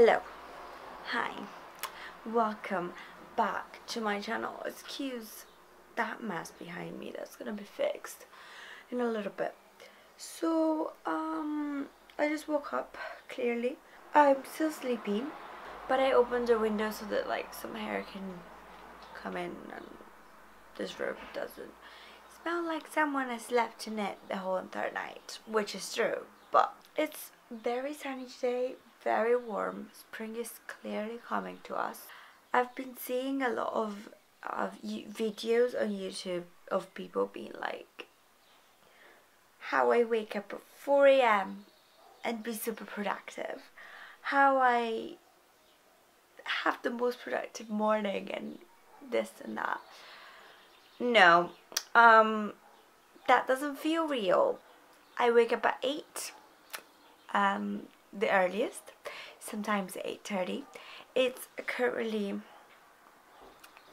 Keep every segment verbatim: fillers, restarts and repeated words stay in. Hello, hi, welcome back to my channel. Excuse that mess behind me, that's gonna be fixed in a little bit. So, um, I just woke up, clearly. I'm still sleepy, but I opened the window so that like some hair can come in and this room doesn't smell like someone has slept in it the whole entire night, which is true, but it's very sunny today. Very warm. Spring is clearly coming to us. I've been seeing a lot of, of videos on YouTube of people being like, how I wake up at four A M and be super productive, how I have the most productive morning and this and that. No, um, that doesn't feel real. I wake up at eight. Um, the earliest, sometimes eight thirty. It's currently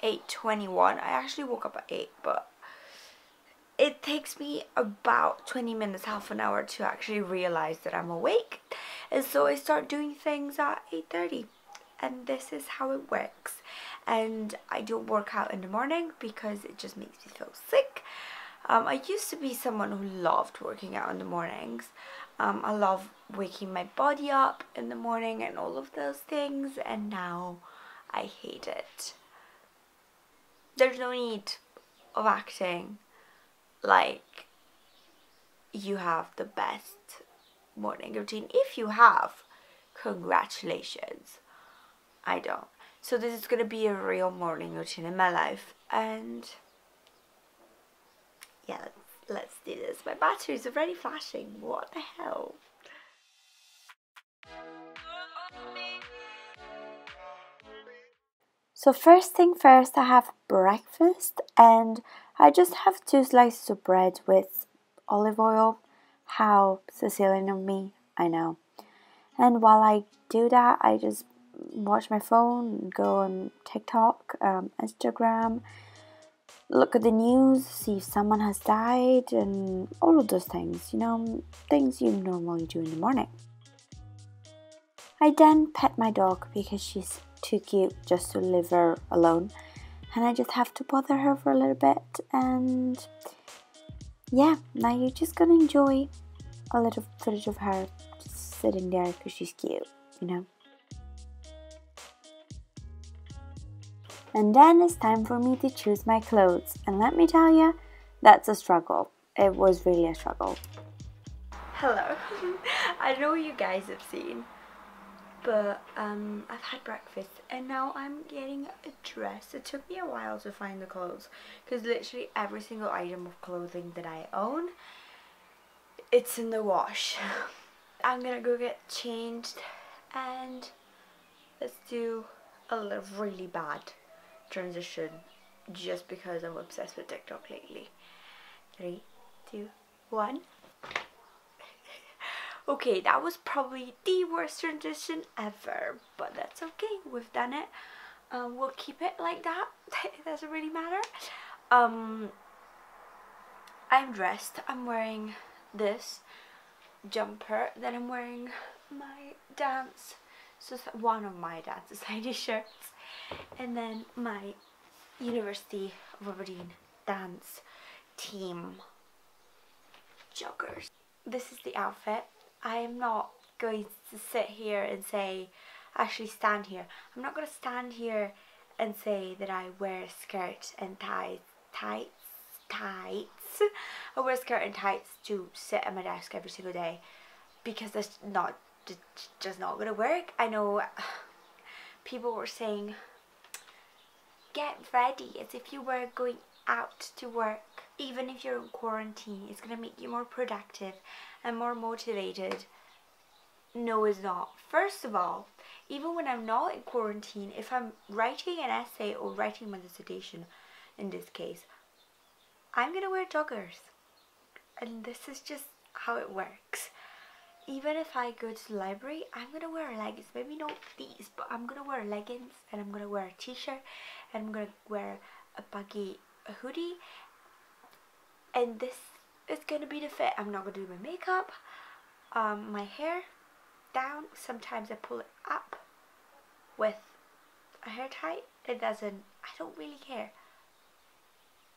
eight twenty-one. I actually woke up at eight, but it takes me about twenty minutes, half an hour to actually realize that I'm awake, and so I start doing things at eight thirty, and this is how it works. And I don't work out in the morning because it just makes me feel sick. Um, I used to be someone who loved working out in the mornings. Um, I love waking my body up in the morning and all of those things, and now I hate it. There's no need of acting like you have the best morning routine. If you have, congratulations. I don't. So this is going to be a real morning routine in my life, and yeah, let's, let's do this. My battery's already flashing. What the hell? So first thing first, I have breakfast, and I just have two slices of bread with olive oil. How Sicilian of me, I know. And while I do that, I just watch my phone, go on TikTok, um, Instagram, look at the news, see if someone has died, and all of those things, you know, things you normally do in the morning. I then pet my dog because she's too cute just to leave her alone, and I just have to bother her for a little bit. And yeah, now you're just gonna enjoy a little footage of her just sitting there because she's cute, you know. And then it's time for me to choose my clothes, and let me tell you, that's a struggle. It was really a struggle. Hello. I don't know what you guys have seen, but um, I've had breakfast and now I'm getting a dress. It took me a while to find the clothes because literally every single item of clothing that I own, it's in the wash. I'm gonna go get changed and let's do a little really bad transition just because I'm obsessed with TikTok lately. Three, two, one. Okay, that was probably the worst transition ever, but that's okay, we've done it. Um, we'll keep it like that. It doesn't really matter. Um, I'm dressed. I'm wearing this jumper. Then I'm wearing my dance, so one of my Dance Society shirts, and then my University of Aberdeen dance team joggers. This is the outfit. I am not going to sit here and say, actually stand here. I'm not going to stand here and say that I wear a skirt and tights, tights, tights. I wear a skirt and tights to sit at my desk every single day, because that's not, just not going to work. I know people were saying, get ready as if you were going out to work. Even if you're in quarantine, it's going to make you more productive and more motivated. No, it's not. First of all, even when I'm not in quarantine, if I'm writing an essay or writing my dissertation, in this case, I'm going to wear joggers. And this is just how it works. Even if I go to the library, I'm going to wear leggings. Maybe not these, but I'm going to wear leggings, and I'm going to wear a t-shirt, and I'm going to wear a baggy hoodie. And this is going to be the fit. I'm not going to do my makeup, um, my hair down. Sometimes I pull it up with a hair tie, it doesn't, I don't really care.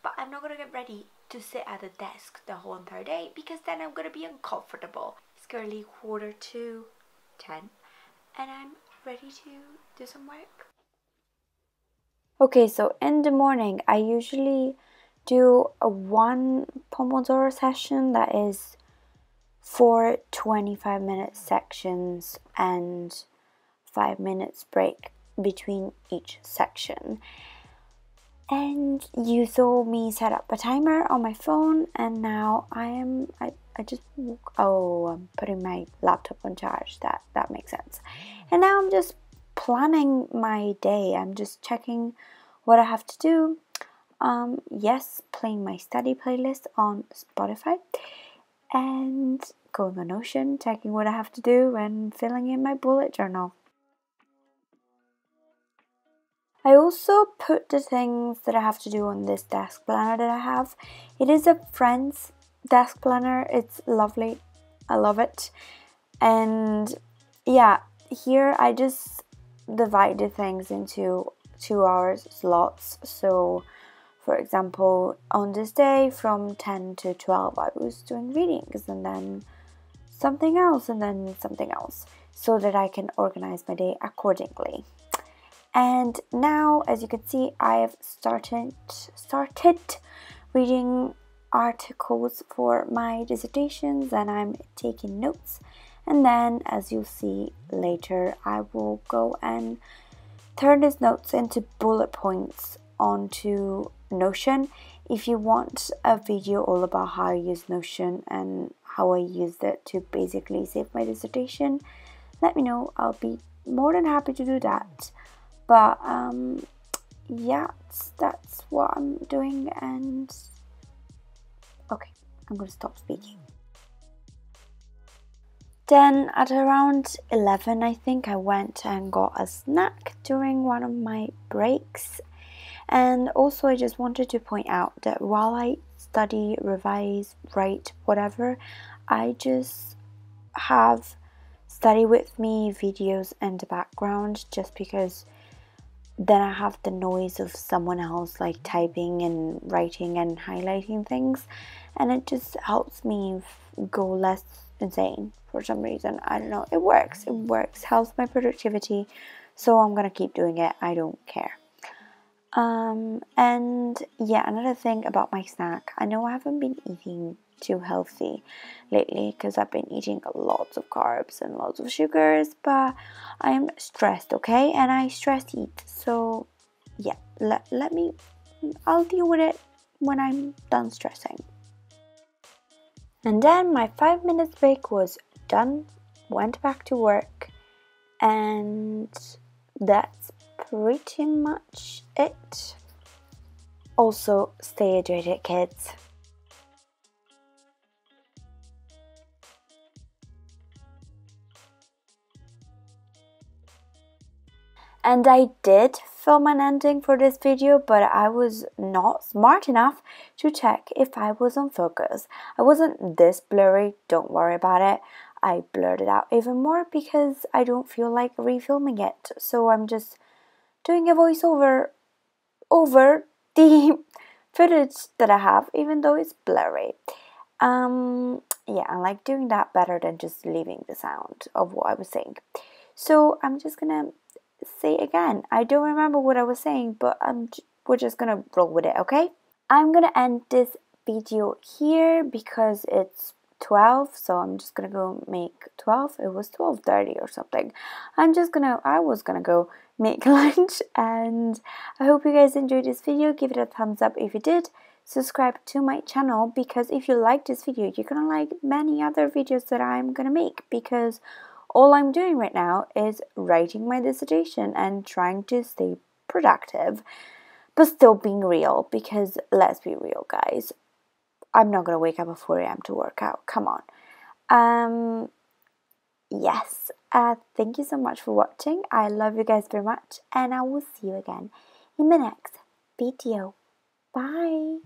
But I'm not gonna get ready to sit at a desk the whole entire day because then I'm gonna be uncomfortable. It's currently quarter to ten and I'm ready to do some work. Okay, so in the morning I usually do a one Pomodoro session, that is four twenty-five minute sections and five minutes break between each section. And you saw me set up a timer on my phone, and now I am, I, I just, oh, I'm putting my laptop on charge, that, that makes sense. And now I'm just planning my day, I'm just checking what I have to do. Um, yes, playing my study playlist on Spotify, and going on Notion, checking what I have to do, and filling in my bullet journal. I also put the things that I have to do on this desk planner that I have. It is a friend's desk planner. It's lovely. I love it. And yeah, here I just divided things into two hours slots. So for example, on this day from ten to twelve, I was doing readings and then something else and then something else, so that I can organize my day accordingly. And now, as you can see, I have started started reading articles for my dissertations, and I'm taking notes. And then, as you'll see later, I will go and turn these notes into bullet points onto Notion. If you want a video all about how I use Notion and how I used it to basically save my dissertation, let me know. I'll be more than happy to do that. But um, yeah, that's what I'm doing, and okay, I'm gonna stop speaking. Then at around eleven, I think, I went and got a snack during one of my breaks. And also I just wanted to point out that while I study, revise, write, whatever, I just have study with me videos in the background, just because then I have the noise of someone else like typing and writing and highlighting things, and it just helps me go less insane for some reason. I don't know, it works, it works, helps my productivity, so I'm gonna keep doing it, I don't care. Um, and yeah, another thing about my snack, I know I haven't been eating too healthy lately because I've been eating lots of carbs and lots of sugars, but I'm stressed, okay, and I stress eat, so yeah, let, let me I'll deal with it when I'm done stressing. And then my five minutes break was done, went back to work, and that's pretty much it. Also, stay hydrated, kids. And I did film an ending for this video, but I was not smart enough to check if I was on focus. I wasn't this blurry, don't worry about it. I blurred it out even more because I don't feel like refilming it. So I'm just doing a voiceover over the footage that I have, even though it's blurry. Um, yeah, I like doing that better than just leaving the sound of what I was saying. So I'm just gonna say again, I don't remember what I was saying, but I'm we're just gonna roll with it, okay? I'm gonna end this video here because it's twelve, so I'm just gonna go make twelve. It was twelve thirty or something. I'm just gonna I was gonna go make lunch, and I hope you guys enjoyed this video. Give it a thumbs up if you did. Subscribe to my channel, because if you like this video, you're gonna like many other videos that I'm gonna make, because all I'm doing right now is writing my dissertation and trying to stay productive, but still being real, because let's be real, guys. I'm not going to wake up at four a m to work out. Come on. Um, yes. Uh, thank you so much for watching. I love you guys very much, and I will see you again in my next video. Bye.